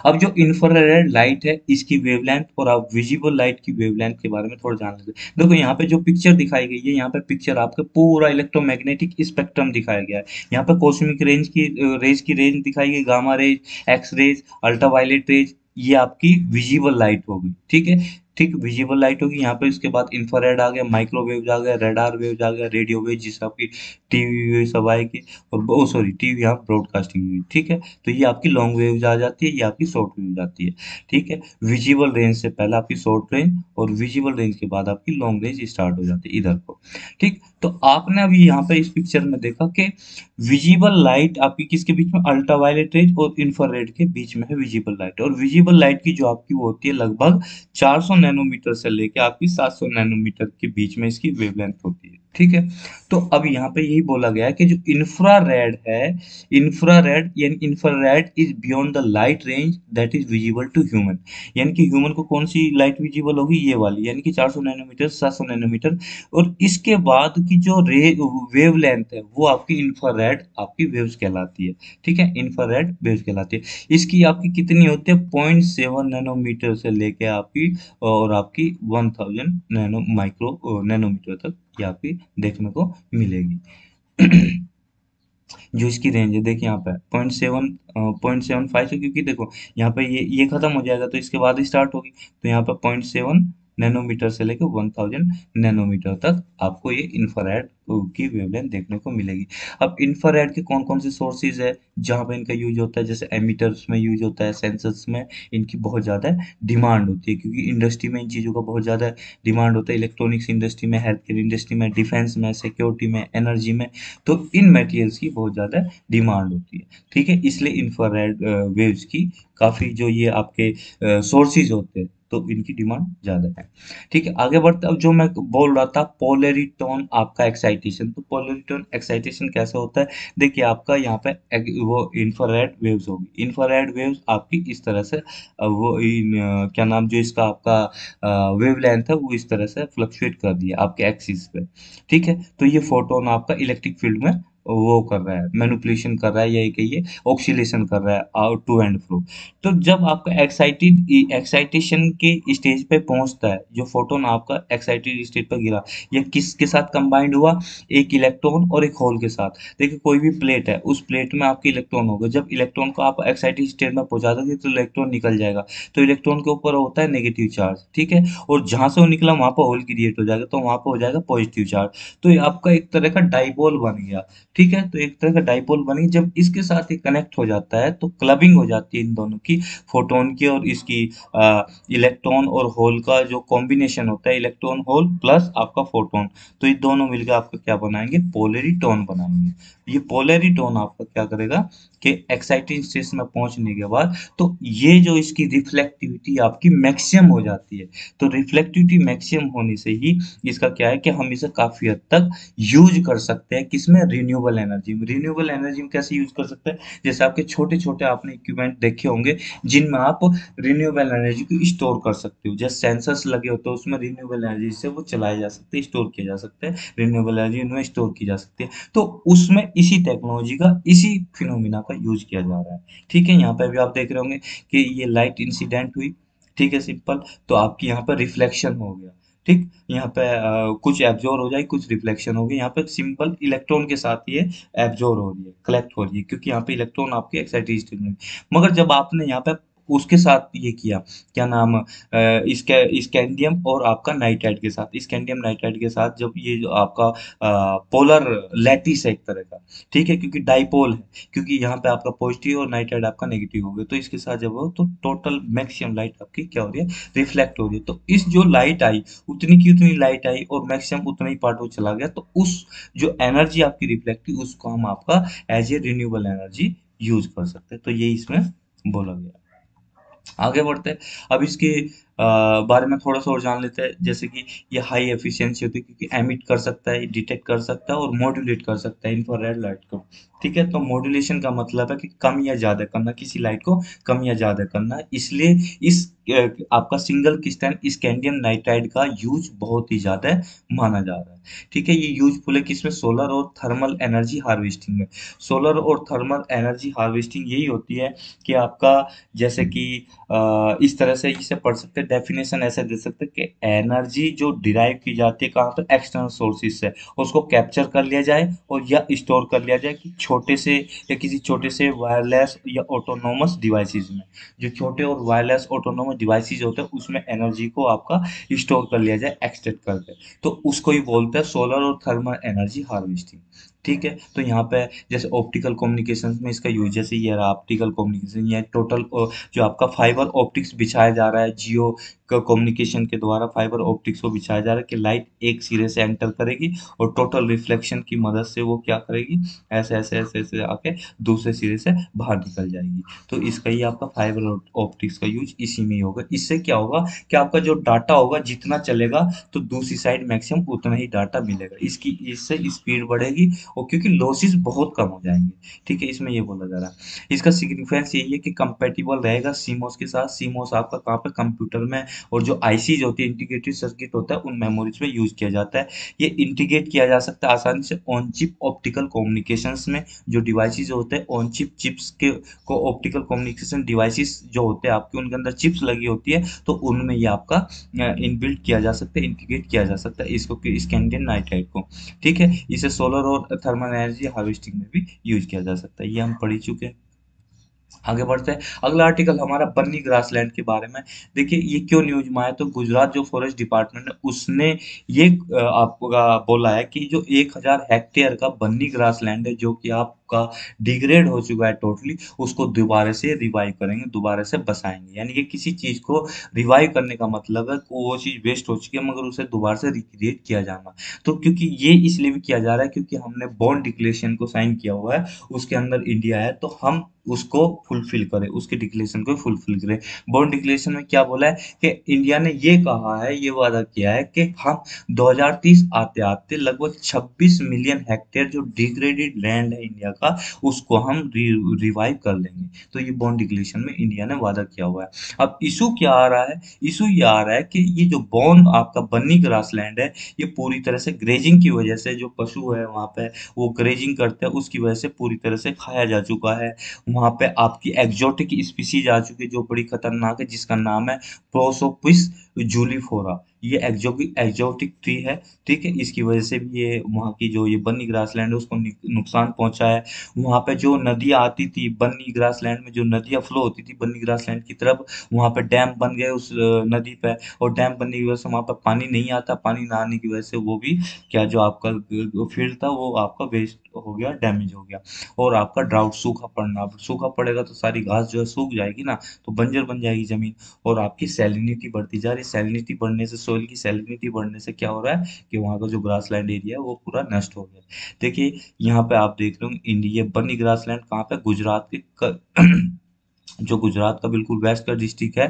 अब जो इंफ्रारेड लाइट है इसकी वेवलेंथ और आप विजिबल लाइट की वेवलेंथ के बारे में थोड़ा जान लेते हैं। देखो यहाँ पे जो पिक्चर दिखाई गई है, यहाँ पे पिक्चर आपके पूरा इलेक्ट्रोमैग्नेटिक स्पेक्ट्रम दिखाया गया है। यहाँ पे कॉस्मिक रेंज की रेंज दिखाई गई, gamma rays, X rays, ultraviolet rays, ये आपकी विजिबल लाइट होगी। ठीक है, ठीक विजिबल लाइट होगी। यहाँ पे इसके बाद इंफ्रारेड आ गया, माइक्रोवेव्स आ गया, रेडार वेव्स आ गया, रेडियो वेव जिससे आपकी टीवी वेव सब आएगी, और सॉरी टीवी यहाँ ब्रॉडकास्टिंग हुई। ठीक है, तो ये आपकी लॉन्ग वेव्स आ जाती है, ये आपकी शॉर्ट वेव्स आती है। ठीक है, विजिबल रेंज से पहले आपकी शॉर्ट रेंज और विजिबल रेंज के बाद आपकी लॉन्ग रेंज स्टार्ट हो जाती है इधर को। ठीक, तो आपने अभी यहाँ पे इस पिक्चर में देखा कि विजिबल लाइट आपकी किसके बीच में, अल्ट्रावायलेट रेज और इंफ्रारेड के बीच में है विजिबल लाइट। और विजिबल लाइट की जो आपकी वो होती है लगभग 400 नैनोमीटर से लेके आपकी 700 नैनोमीटर के बीच में इसकी वेवलेंथ होती है। ठीक है, तो अब यहाँ पे यही बोला गया है कि जो इंफ्रारेड है, इंफ्रारेड यानी infrared is beyond the light range that is visible to human, यानी कि ह्यूमन को कौन सी लाइट विजिबल होगी, ये वाली, यानी कि 400 नैनोमीटर 700 नैनोमीटर, और इसके बाद की जो वेवलेंथ है वो आपकी इंफ्रारेड आपकी वेव्स कहलाती है। ठीक है, इंफ्रारेड वेव्स कहलाती है। इसकी आपकी कितनी होती है, 0.7 नैनोमीटर से लेके आपकी और आपकी 1000 नैनोमीटर तक ये आपकी देखने को मिलेगी। जो इसकी रेंज है देखिए यहाँ पे 0.75 से, क्योंकि देखो यहाँ पे ये खत्म हो जाएगा तो इसके बाद स्टार्ट होगी, तो यहाँ पे 0.7 नैनोमीटर से लेकर 1000 नैनोमीटर तक आपको ये इंफ्रारेड की वेवलेंथ देखने को मिलेगी। अब इंफ्रारेड के कौन कौन से सोर्सेज है जहाँ पे इनका यूज होता है, जैसे एमिटर्स में यूज होता है, सेंसर्स में इनकी बहुत ज़्यादा डिमांड होती है, क्योंकि इंडस्ट्री में इन चीज़ों का बहुत ज़्यादा डिमांड होता है, इलेक्ट्रॉनिक्स इंडस्ट्री में, हेल्थ केयर इंडस्ट्री में, डिफेंस में, सिक्योरिटी में, एनर्जी में, तो इन मटेरियल्स की बहुत ज़्यादा डिमांड होती है। ठीक है, इसलिए इंफ्रारेड वेव्स की काफ़ी जो ये आपके सोर्सेज होते हैं तो इनकी डिमांड ज़्यादा है। ठीक है, आगे बढ़ते। अब जो मैं बोल रहा था पोलैरिटॉन आपका एक्साइटेशन, तो पोलैरिटॉन एक्साइटेशन कैसा होता है, देखिए आपका यहाँ पे वो इंफ्रारेड वेव्स होगी, इंफ्रारेड वेव्स आपकी इस तरह से वो क्या नाम जो इसका आपका वेवलेंथ है वो इस तरह से फ्लक्चुएट कर दिया आपके एक्सिस पे। ठीक है, तो ये फोटोन आपका इलेक्ट्रिक फील्ड में वो कर रहा है, मैनिपुलेशन कर रहा है, यही कहिए ऑक्सीलेशन कर रहा है आउट टू एंड फ्रो। तो जब आपका एक्साइटेशन के स्टेज पे पहुंचता है, जो फोटोन आपका एक्साइटेड स्टेट पर गिरा या किसके साथ कंबाइंड हुआ, एक इलेक्ट्रॉन और एक होल के साथ। देखिए कोई भी प्लेट है, उस प्लेट में आपके इलेक्ट्रॉन होगा, जब इलेक्ट्रॉन को आप एक्साइटेड स्टेट में पहुँचा दोगे तो इलेक्ट्रॉन निकल जाएगा, तो इलेक्ट्रॉन के ऊपर होता है नेगेटिव चार्ज। ठीक है, और जहाँ से वो निकला वहाँ पर होल क्रिएट हो जाएगा, तो वहाँ पर हो जाएगा पॉजिटिव चार्ज, तो आपका एक तरह का डाइपोल बन गया। ठीक है। तो एक तरह का डाइपोल बनी, जब इसके साथ ये कनेक्ट हो जाता है तो क्लबिंग हो जाती है इन दोनों की, फोटोन की और इसकी इलेक्ट्रॉन और होल का जो कॉम्बिनेशन होता है, इलेक्ट्रॉन होल प्लस आपका फोटोन, तो ये दोनों मिलकर आपका क्या बनाएंगे, पोलरीटोन बनाएंगे। ये पोलरीटोन आपका क्या करेगा कि एक्साइटिंग स्टेट में पहुंचने के बाद तो ये जो इसकी रिफ्लेक्टिविटी आपकी मैक्सिमम हो जाती है। तो रिफ्लेक्टिविटी मैक्सिमम होने से ही इसका क्या है कि हम इसे काफी हद तक यूज कर सकते हैं, किसमें, रिन्यूएबल एनर्जी में। रिन्यूएबल एनर्जी में कैसे यूज कर सकते हैं, जैसे आपके छोटे छोटे आपने इक्विपमेंट देखे होंगे जिनमें आप रिन्यूएबल एनर्जी को स्टोर कर सकते हो, जैसे सेंसर्स लगे होते हैं उसमें रिन्यूएबल एनर्जी से वो चलाए जा सकते हैं, स्टोर किया जा सकता है, रिन्यूएबल एनर्जी उनमें स्टोर की जा सकती है। तो उसमें इसी टेक्नोलॉजी का, इसी फिनोमिना का यूज किया जा रहा है, ठीक है। यहाँ पे भी आप देख रहे होंगे कि ये लाइट इंसिडेंट हुई, ठीक है, सिंपल, तो आपकी यहाँ पर रिफ्लेक्शन हो गया, ठीक, यहाँ पे कुछ एब्जॉर्ब हो जाए, कुछ रिफ्लेक्शन हो गई, यहाँ पे सिंपल इलेक्ट्रॉन के साथ ये एब्जॉर्ब हो रही है, कलेक्ट हो रही है, क्योंकि यहाँ पे इलेक्ट्रॉन आपके एक्साइटेड स्टेट में। मगर जब आपने यहाँ पे उसके साथ ये किया, क्या नाम, इसके स्कैंडियम और आपका नाइट्राइड के साथ, स्कैंडियम नाइट्राइड के साथ जब ये जो आपका पोलर लैटिस है एक तरह का, ठीक है, क्योंकि डाइपोल है, क्योंकि यहाँ पे आपका पॉजिटिव और नाइट्राइड आपका नेगेटिव हो गया, तो इसके साथ जब हो तो टोटल मैक्सिमम लाइट आपकी क्या हो रही है, रिफ्लेक्ट हो रही है। तो इस जो लाइट आई उतनी की उतनी लाइट आई और मैक्सिमम उतना ही पार्ट वो चला गया, तो उस जो एनर्जी आपकी रिफ्लेक्टिव उसको हम आपका as a renewable energy use कर सकते हैं। तो ये इसमें बोला गया। आगे बढ़ते हैं, अब इसके बारे में थोड़ा सा और जान लेते हैं, जैसे कि ये हाई एफिशिएंसी होती है क्योंकि एमिट कर सकता है, डिटेक्ट कर सकता है और मॉड्यूलेट कर सकता है इंफ्रारेड लाइट को, ठीक है। तो मॉड्यूलेशन का मतलब है कि कम या ज़्यादा करना, किसी लाइट को कम या ज़्यादा करना, इसलिए इस आपका सिंगल क्रिस्टलाइन स्कैंडियम नाइट्राइड का यूज बहुत ही ज़्यादा माना जा रहा है, ठीक है। ये यूजफुल है किसमें, सोलर और थर्मल एनर्जी हार्वेस्टिंग में। सोलर और थर्मल एनर्जी हार्वेस्टिंग यही होती है कि आपका जैसे कि इस तरह से इसे पढ़ सकते हैं, डेफिनेशन ऐसे दे सकते हैं कि एनर्जी जो डिराइव की जाती है कहाँ पर, एक्सटर्नल सोर्सेज से, उसको कैप्चर कर लिया जाए और या स्टोर कर लिया जाए कि छोटे से या किसी छोटे से वायरलेस या ऑटोनोमस डिवाइसेज में, जो छोटे और वायरलेस ऑटोनोमस डिवाइसेज होते हैं उसमें एनर्जी को आपका स्टोर कर लिया जाए, एक्सट्रैक्ट करके, तो उसको ही बोलते हैं सोलर और थर्मल एनर्जी हार्वेस्टिंग, ठीक है। तो यहाँ पे जैसे ऑप्टिकल कम्युनिकेशंस में इसका यूज, जैसे ये ऑप्टिकल कम्युनिकेशन, ये टोटल जो आपका फाइबर ऑप्टिक्स बिछाया जा रहा है, जियो का कम्युनिकेशन के द्वारा फाइबर ऑप्टिक्स को बिछाया जा रहा है कि लाइट एक सिरे से एंटर करेगी और टोटल रिफ्लेक्शन की मदद से वो क्या करेगी, ऐसे ऐसे ऐसे ऐसे आके दूसरे सिरे से बाहर निकल जाएगी। तो इसका ही आपका फाइबर ऑप्टिक्स का यूज इसी में ही होगा। इससे क्या होगा कि आपका जो डाटा होगा जितना चलेगा तो दूसरी साइड मैक्सिमम उतना ही डाटा मिलेगा, इसकी इससे स्पीड बढ़ेगी और क्योंकि लॉसेस बहुत कम हो जाएंगे, ठीक है, इसमें ये बोला जा रहा है। इसका सिग्निफिकेंस यही है कि कंपेटेबल रहेगा सीमोस के साथ। सीमोस आपका कहाँ पर, कंप्यूटर में, और जो आईसीज होती है, इंटीग्रेटेड सर्किट होता है, उन मेमोरीज में यूज किया जाता है। ये इंटीग्रेट किया जा सकता है आसानी से ऑन चिप ऑप्टिकल कम्युनिकेशंस में, जो डिवाइसेज होते हैं ऑन चिप, चिप्स के को ऑप्टिकल कम्युनिकेशन डिवाइसेस जो होते हैं आपके, उनके अंदर चिप्स लगी होती है, तो उनमें ये आपका इनबिल्ट किया जा सकता है, इंटीग्रेट किया जा सकता है इसको, स्कैंडियम नाइट्राइड को, ठीक है। इसे सोलर और थर्मल एनर्जी हार्वेस्टिंग में भी यूज किया जा सकता है, ये हम पढ़ ही चुके हैं। आगे बढ़ते हैं, अगला आर्टिकल हमारा बन्नी ग्रासलैंड के बारे में। देखिए ये क्यों न्यूज में आया, तो गुजरात जो फॉरेस्ट डिपार्टमेंट है उसने ये आपका बोला है कि जो 1000 हेक्टेयर का बन्नी ग्रासलैंड है जो कि आपका डिग्रेड हो चुका है टोटली, उसको दोबारा से रिवाइव करेंगे, दोबारा से बसाएंगे। यानी कि किसी चीज़ को रिवाइव करने का मतलब है वो चीज़ वेस्ट हो चुकी है मगर उसे दोबारा से रिक्रिएट किया जाना। तो क्योंकि ये इसलिए भी किया जा रहा है क्योंकि हमने बॉन्ड डिक्लेरेशन को साइन किया हुआ है, उसके अंदर इंडिया है, तो हम उसको फुलफिल करें, उसके डिक्लेरेशन को फुलफिल करें। बॉन्ड डिक्लेरेशन में क्या बोला है कि इंडिया ने ये कहा है, ये वादा किया है कि हम 2030 आते आते लगभग 26 मिलियन हेक्टेयर जो डिग्रेडेड लैंड है इंडिया का उसको हम रिवाइव कर लेंगे। तो ये बॉन्ड डिक्लेरेशन में इंडिया ने वादा किया हुआ है। अब इशू क्या आ रहा है, इशू ये आ रहा है कि ये जो बॉन्ड आपका बन्नी ग्रासलैंड है ये पूरी तरह से ग्रेजिंग की वजह से, जो पशु है वहाँ पे वो ग्रेजिंग करते हैं उसकी वजह से पूरी तरह से खाया जा चुका है। वहाँ पे आपकी एक्जोटिक स्पीसीज आ चुकी है जो बड़ी खतरनाक है, जिसका नाम है प्रोसोपिस जूलिफोरा, ये एक्जोटिक ट्री है, ठीक है। इसकी वजह से भी ये वहाँ की जो ये बन्नी ग्रासलैंड है उसको नुकसान पहुंचा है। वहाँ पे जो नदियाँ आती थी बन्नी ग्रासलैंड में, जो नदियाँ फ्लो होती थी बन्नी ग्रासलैंड की तरफ, वहाँ पे डैम बन गए उस नदी पे, और डैम बनने की वजह से वहाँ पर पानी नहीं आता। पानी ना आने की वजह से वो भी क्या जो आपका फील्ड था वो आपका वेस्ट हो गया, डैमेज हो गया। और आपका ड्राउट, सूखा पड़ना, सूखा पड़ेगा तो सारी घास जो है सूख जाएगी ना, तो बंजर बन जाएगी जमीन। और आपकी सैलिनिटी बढ़ती जा रही, सैलिनिटी बढ़ने से, सोइल की सैलिनिटी बढ़ने से क्या हो रहा है कि वहाँ का जो ग्रासलैंड एरिया है वो पूरा नष्ट हो गया। देखिए यहाँ पे आप देख रहे हो इंडिया बनी ग्रासलैंड कहाँ पे, गुजरात के जो गुजरात का बिल्कुल वेस्ट का डिस्ट्रिक्ट है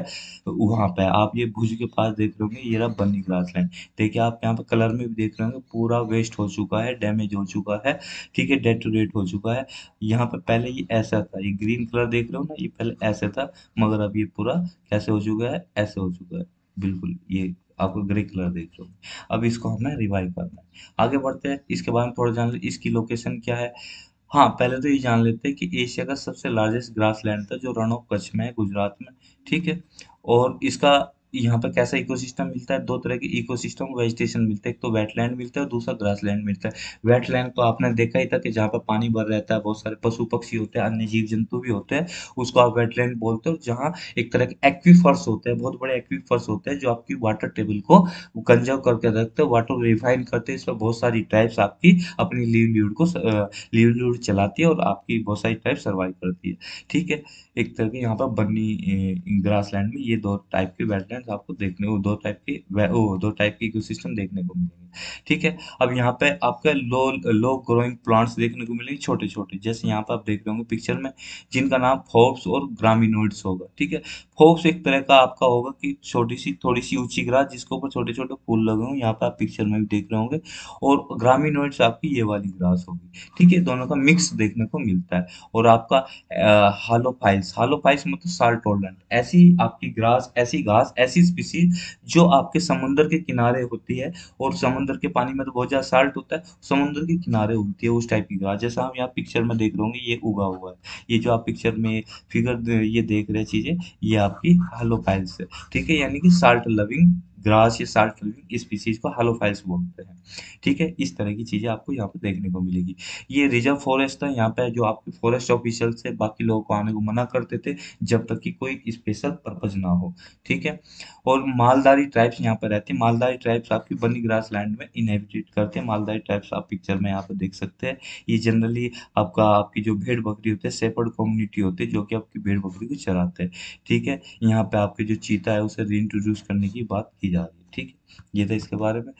वहाँ पे आप ये भुज के पास देख रहे होंगे, ये रहा बन्नी ग्रासलैंड। देखिए आप यहाँ पे कलर में भी देख रहे होंगे, पूरा वेस्ट हो चुका है, डैमेज हो चुका है, ठीक है, डेटोरेट हो चुका है। यहाँ पे पहले ये ऐसा था, ये ग्रीन कलर देख रहे हो ना, ये पहले ऐसे था, मगर अब ये पूरा कैसे हो चुका है, ऐसे हो चुका है, बिल्कुल ये आपको ग्रे कलर देख रहे हो। अब इसको हमें रिवाइव करना है, आगे बढ़ते हैं, इसके बारे में थोड़ा जान लें। इसकी लोकेशन क्या है, हाँ पहले तो ये जान लेते हैं कि एशिया का सबसे लार्जेस्ट ग्रासलैंड था जो रण ऑफ कच्छ में है, गुजरात में, ठीक है। और इसका यहाँ पर कैसा इकोसिस्टम मिलता है, दो तरह के इकोसिस्टम वेजिटेशन मिलते हैं, एक तो वेटलैंड मिलता है और दूसरा ग्रासलैंड मिलता है। वेटलैंड तो आपने देखा ही था कि जहाँ पर पानी भर रहता है, बहुत सारे पशु पक्षी होते हैं, अन्य जीव जंतु भी होते हैं, उसको आप वेटलैंड बोलते हो। जहाँ एक तरह के एक्वीफर्स होते हैं, बहुत बड़े एक्वीफर्स होते हैं जो आपकी वाटर टेबल को कंजर्व करके रखते हैं, वाटर रिफाइन करते हैं। इसमें बहुत सारी ट्राइब्स आपकी अपनी लिवलीहुड चलाती है और आपकी बहुत सारी ट्राइब सर्वाइव करती है, ठीक है। एक तरह के यहाँ पर बन्नी ग्रासलैंड में ये दो टाइप के वेटलैंड आपको देखने को, दो टाइप के इकोसिस्टम देखने को मिलेंगे, ठीक है। अब यहाँ पे आपके लो ग्रोइंग प्लांट्स देखने को मिलेंगे, छोटे छोटे, जैसे यहाँ पे आप देख रहे होंगे पिक्चर में, जिनका नाम फोर्ब्स और ग्रामिनोइड्स होगा, ठीक है। फोर्ब्स एक तरह का आपका होगा कि छोटी सी, थोड़ी सी ऊंची ग्रास जिसके ऊपर छोटे छोटे फूल लगे होंगे, यहाँ पे आप पिक्चर में भी देख रहे होंगे। और ग्रामिनोइड्स आपकी ये वाली ग्रास होगी, ठीक है। दोनों का मिक्स देखने को मिलता है। और आपका हालोफाइल्स, हालोफाइल्स मतलब साल्ट टॉलरेंट, ऐसी आपकी ग्रास, ऐसी घास, ऐसी स्पीसीज जो आपके समुद्र के किनारे होती है, और समुद्र के पानी में तो बहुत ज्यादा साल्ट होता है, समुद्र के किनारे होती है उस टाइप की घास। जैसा हम यहाँ पिक्चर में देख रहे होंगे, ये उगा हुआ है, ये जो आप पिक्चर में फिगर ये देख रहे चीजें, ये आपकी हालोफाइल्स है, ठीक है। यानी कि साल्ट लविंग ग्रास या साल्ट लिविंग स्पीसीज को हालोफाइल्स बोलते हैं, ठीक है। इस तरह की चीज़ें आपको यहाँ पे देखने को मिलेगी। ये रिजर्व फॉरेस्ट था, यहाँ पे जो आपके फॉरेस्ट ऑफिशियल्स थे बाकी लोगों को आने को मना करते थे जब तक कि कोई स्पेशल पर्पज ना हो, ठीक है। और मालदारी ट्राइब्स यहाँ पे रहती है, मालदारी ट्राइब्स आपकी बन्नी ग्रास लैंड में इनहेबिटेट करते हैं। मालदारी ट्राइब्स आप पिक्चर में यहाँ पर देख सकते हैं। ये जनरली आपका आपकी जो भेड़ बकरी होते हैं, शेपर्ड कम्युनिटी होती है जो कि आपकी भेड़ बकरी को चराते हैं, ठीक है। यहाँ पे आपके जो चीता है उसे रिइंट्रोड्यूस करने की बात की जा रही है, ठीक है। ये था इसके बारे में।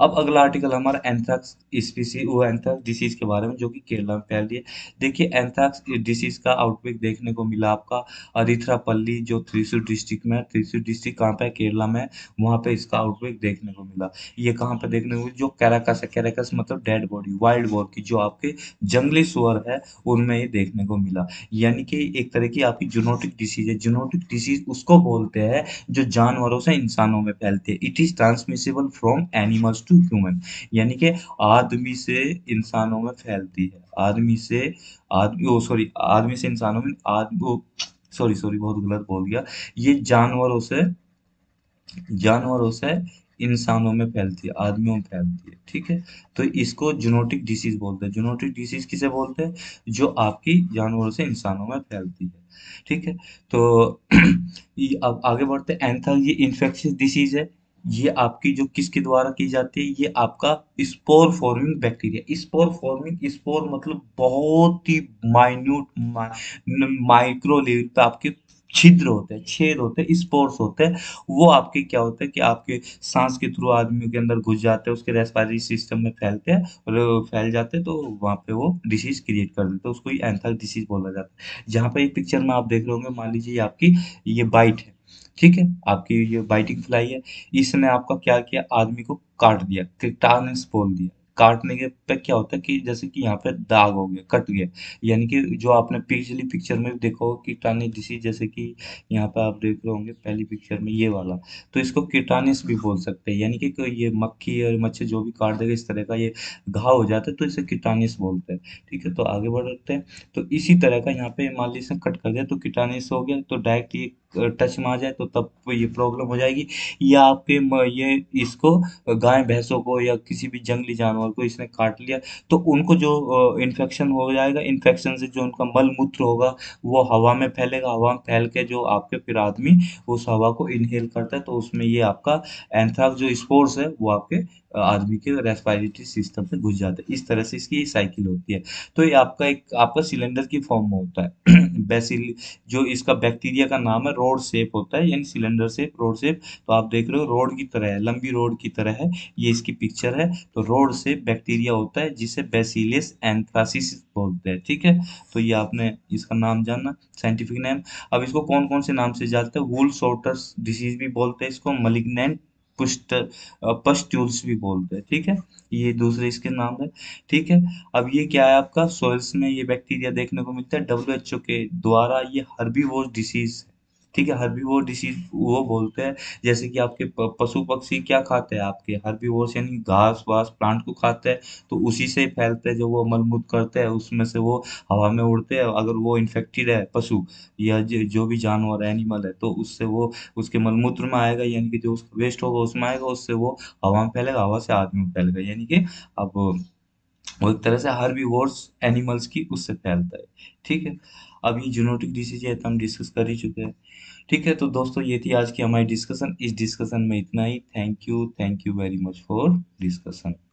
अब अगला आर्टिकल हमारा एंथ्रैक्स स्पीसी, वो एंथ्रैक्स डिसीज के बारे में जो कि केरला में फैली है। देखिए एंथ्रैक्स डिसीज का आउटब्रेक देखने को मिला आपका अरिथरापल्ली, जो थ्रिसूर डिस्ट्रिक्ट में, थ्रिसूर डिस्ट्रिक्ट कहाँ पे है, केरला में, वहाँ पे इसका आउटब्रेक देखने को मिला। ये कहाँ पे देखने को मिला, जो कैराकस है, कैराकस मतलब डेड बॉडी, वाइल्ड बोर की जो आपके जंगली सुअर है उनमें ये देखने को मिला। यानी कि एक तरह की आपकी जूनोटिक डिसीज है। जूनोटिक डिसीज उसको बोलते हैं जो जानवरों से इंसानों में फैलती है। It is transmissible from animals to human, यानी कि आदमी से इंसानों में फैलती है, जानवरों से इंसानों में फैलती है, आदमियों में फैलती है, ठीक है। तो इसको जूनोटिक डिसीज बोलते हैं। जूनोटिक डिसीज किसे बोलते हैं, जो आपकी जानवरों से इंसानों में फैलती है, ठीक है। तो अब आगे बढ़ते हैं। एंथ्रैक्स ये इंफेक्शियस डिसीज है। ये आपकी जो किसके द्वारा की जाती है, ये आपका spore forming bacteria, spore forming, spore मतलब बहुत ही माइन्यूट माइक्रो लेवल पे आपके छिद्र होते हैं, छेद होते हैं, स्पोर्स होते हैं। वो आपके क्या होता है कि आपके सांस के थ्रू आदमी के अंदर घुस जाते हैं, उसके रेस्पिरेटरी सिस्टम में फैलते हैं और फैल जाते हैं, तो वहाँ पे वो डिसीज क्रिएट कर देते हैं, उसको ही एंथ्रैक्स डिसीज बोला जाता है। जहाँ पे ये पिक्चर में आप देख रहे होंगे, मान लीजिए आपकी ये बाइट है, ठीक है, आपकी ये बाइटिंग फ्लाई है। इसने आपका क्या किया, आदमी को काट दिया, टिटानस बोल दिया। काटने के पे क्या होता है कि जैसे कि यहाँ पे दाग हो गया, कट गया, यानी कि जो आपने पिछली पिक्चर में देखो टिटानस डिसीज, जैसे कि यहाँ पे आप देख रहे होंगे पहली पिक्चर में ये वाला, तो इसको टिटानस भी बोल सकते हैं। यानी कि ये मक्खी और मच्छर जो भी काट देगा, इस तरह का ये घाव हो जाता है, तो इसे टिटानस बोलते हैं, ठीक है। तो आगे बढ़ते हैं। तो इसी तरह का यहाँ पे मान लीजिए कट कर दिया तो टिटानस हो गया, तो डायरेक्ट ये टच में आ जाए तो तब ये प्रॉब्लम हो जाएगी। या आपके ये इसको गाय भैंसों को या किसी भी जंगली जानवर को इसने काट लिया तो उनको जो इन्फेक्शन हो जाएगा, इन्फेक्शन से जो उनका मल मूत्र होगा वो हवा में फैलेगा, हवा में फैल के जो आपके फिर आदमी उस हवा को इनहेल करता है तो उसमें ये आपका एंथ्राक्स जो स्पोर्स है वो आपके आदमी के रेस्पिरेटरी सिस्टम में घुस जाता है। इस तरह से इसकी साइकिल होती है। तो ये आपका एक आपका सिलेंडर की फॉर्म में होता है। बेसिल जो इसका बैक्टीरिया का नाम है रोड शेप होता है, यानी सिलेंडर शेप, रोड शेप। तो आप देख रहे हो रोड की तरह है, लंबी रोड की तरह है, ये इसकी पिक्चर है। तो रोड शेप बैक्टीरिया होता है जिसे बैसिलस एंथ्रासिस बोलते हैं, ठीक है। तो ये आपने इसका नाम जानना, साइंटिफिक नेम। अब इसको कौन कौन से नाम से जानते हैं? वूल शॉर्टर्स डिसीज भी बोलते हैं इसको, मलिग्नेंट पस्ट्यूल्स भी बोलते हैं, ठीक है। ये दूसरे इसके नाम है, ठीक है। अब ये क्या है आपका, सोइल्स में ये बैक्टीरिया देखने को मिलता है। WHO के द्वारा ये हर्बीवोर डिसीज, ठीक है, हर्बीवोर डिसीज वो बोलते हैं। जैसे कि आपके पशु पक्षी क्या खाते हैं, आपके हर्बीवोर्स यानी घास वास प्लांट को खाते हैं तो उसी से फैलते हैं। जो वो मलमूत्र करते हैं उसमें से वो हवा में उड़ते हैं। अगर वो इन्फेक्टेड है पशु या जो भी जानवर एनिमल है तो उससे वो उसके मलमूत्र में आएगा, यानी कि जो उसका वेस्ट होगा उसमें आएगा, उससे वो हवा में फैलेगा, हवा से आदमी में फैलेगा, यानी कि अब वो एक तरह से हर्बीवोर्स एनिमल्स की उससे फैलता है, ठीक है। अब ये जीनोटिक डिसीज है तो हम डिस्कस कर ही चुके हैं, ठीक है। तो दोस्तों ये थी आज की हमारी डिस्कशन। इस डिस्कशन में इतना ही। Thank you very much for discussion.